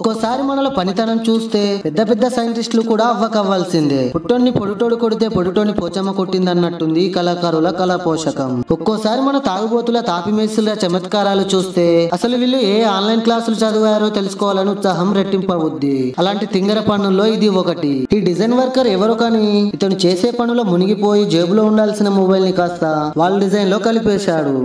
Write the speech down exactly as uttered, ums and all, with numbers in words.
ఒక్కోసారి మనల పనితనం చూస్తే పెద్ద పెద్ద సైంటిస్టులు కూడా అవ్వకవ్వాల్సిందే. పుట్టోని పొడుటోడు కొడితే పొడుటోని పోచమ్మ కొట్టింది అన్నట్టుంది కళాకారుల కళా పోషకం. ఒక్కోసారి మన తాగుబోతుల తాపిమేసుల చమత్కారాలు చూస్తే అసలు వీళ్ళు ఏ ఆన్లైన్ క్లాసులు చదివారో తెలుసుకోవాలని ఉత్సాహం రెట్టింపవుద్ది. అలాంటి తింగర పనుల్లో ఇది ఒకటి. ఈ డిజైన్ వర్కర్ ఎవరో కానీ ఇతను చేసే పనుల మునిగిపోయి జేబులో ఉండాల్సిన మొబైల్ ని కాస్త వాళ్ళ డిజైన్ లో కలిపేశాడు.